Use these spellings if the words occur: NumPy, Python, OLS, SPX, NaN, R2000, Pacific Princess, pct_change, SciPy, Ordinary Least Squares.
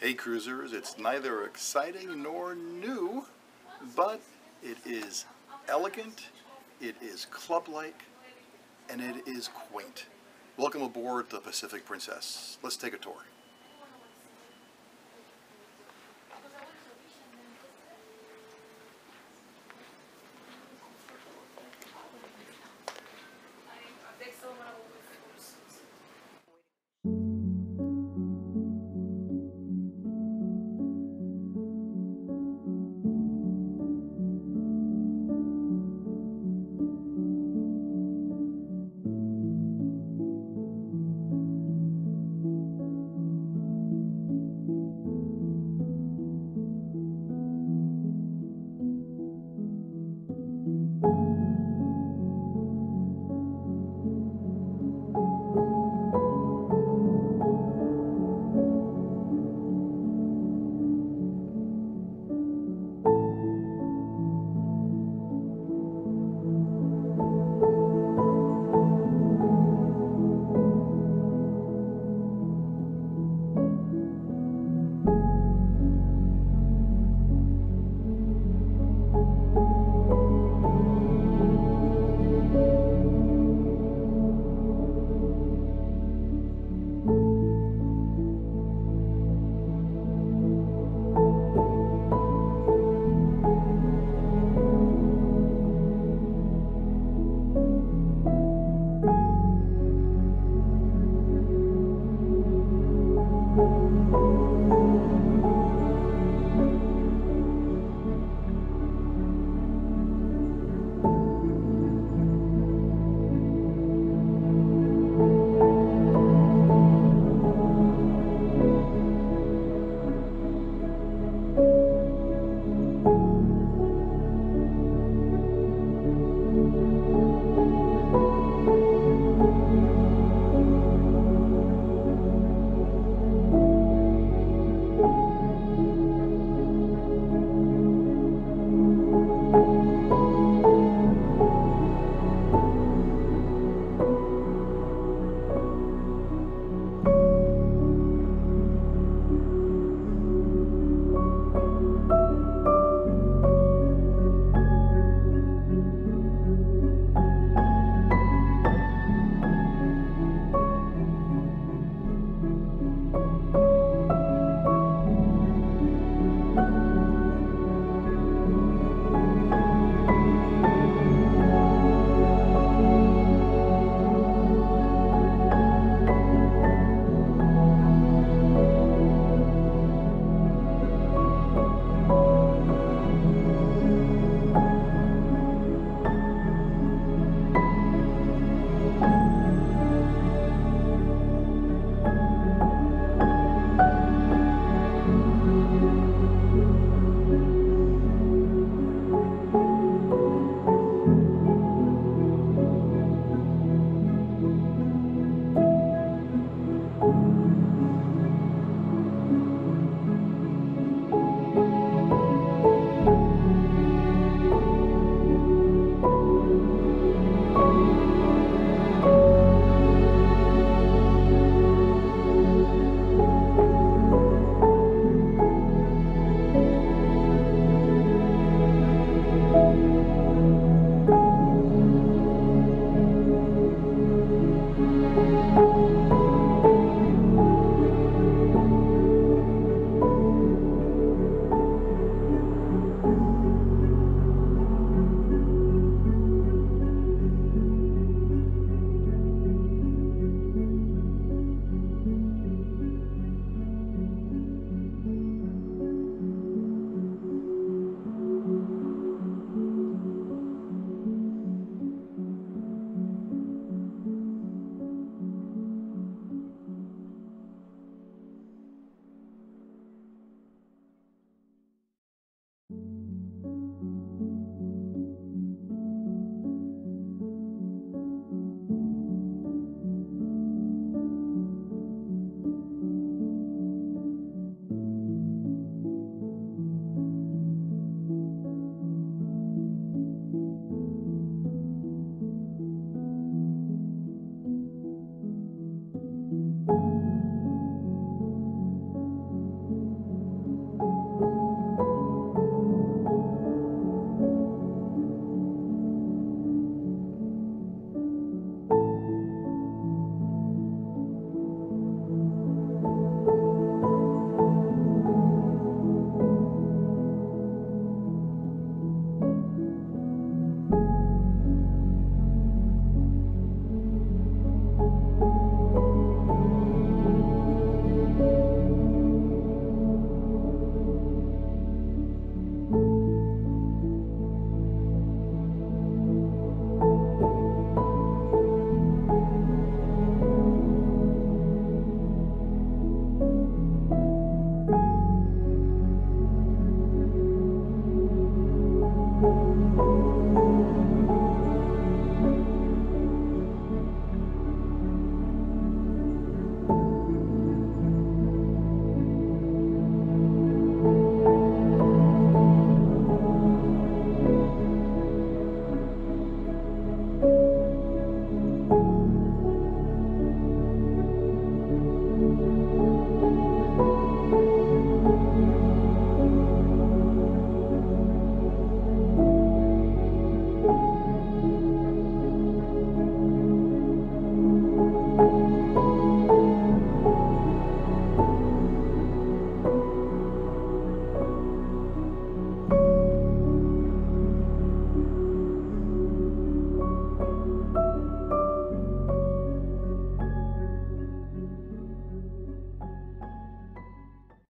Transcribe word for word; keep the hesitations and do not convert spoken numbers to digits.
Hey cruisers, it's neither exciting nor new, but it is elegant, it is club-like, and it is quaint. Welcome aboard the Pacific Princess. Let's take a tour.